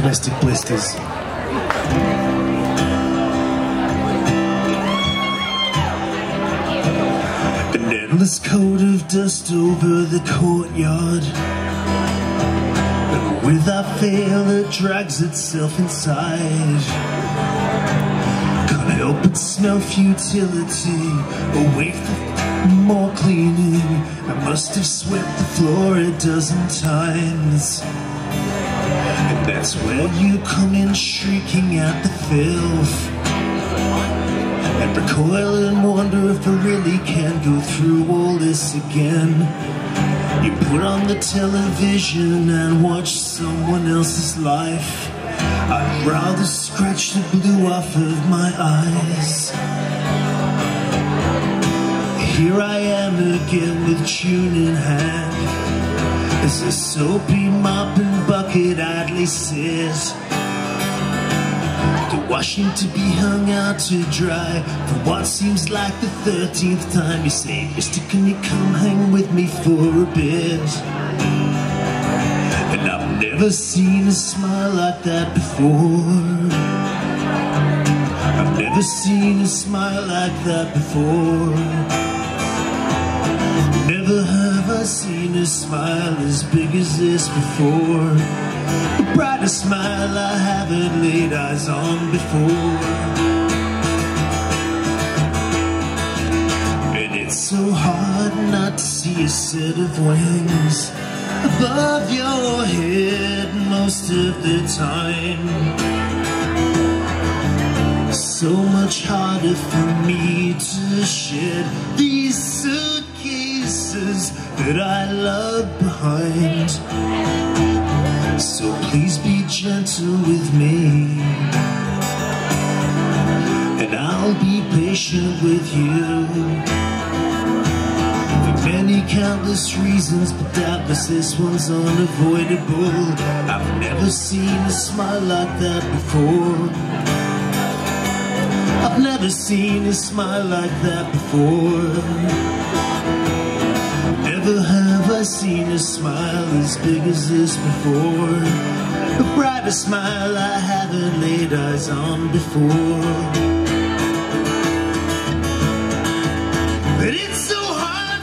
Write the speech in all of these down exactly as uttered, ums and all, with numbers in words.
domestic blisters. An endless coat of dust over the courtyard, and without fail it drags itself inside. Can't help but smell futility, awake for more cleaning. I must have swept the floor a dozen times, and that's where you come in shrieking at the filth, and recoil and wonder if I really can go through all this again. You put on the television and watch someone else's life. I'd rather scratch the blue off of my eyes. Here I am again with tune in hand, as a soapy mop and bucket idly sits, the washing to be hung out to dry for what seems like the thirteenth time. You say, "Mister, can you come hang with me for a bit?" And I've never seen a smile like that before. I've never seen a smile like that before. Never have I seen a smile as big as this before. The brightest smile I haven't laid eyes on before. And it's so hard not to see a set of wings above your head most of the time. So much harder for me to shed these suitcases that I love behind. So please be gentle with me, and I'll be patient with you, for many countless reasons, but doubtless this one's unavoidable. I've never seen a smile like that before. I've never seen a smile like that before. Never have I've seen a smile as big as this before. The brightest smile I haven't laid eyes on before. But it's so hard,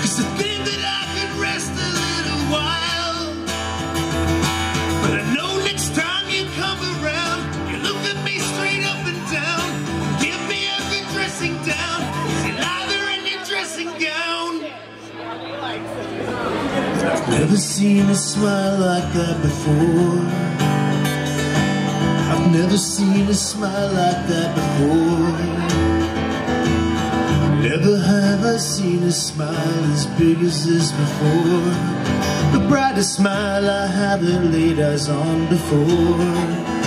'cause I think that I could rest a little while. But I know next time you come around, you look at me straight up and down, give me every dressing down, gown. I've never seen a smile like that before. I've never seen a smile like that before. Never have I seen a smile as big as this before. The brightest smile I haven't laid eyes on before.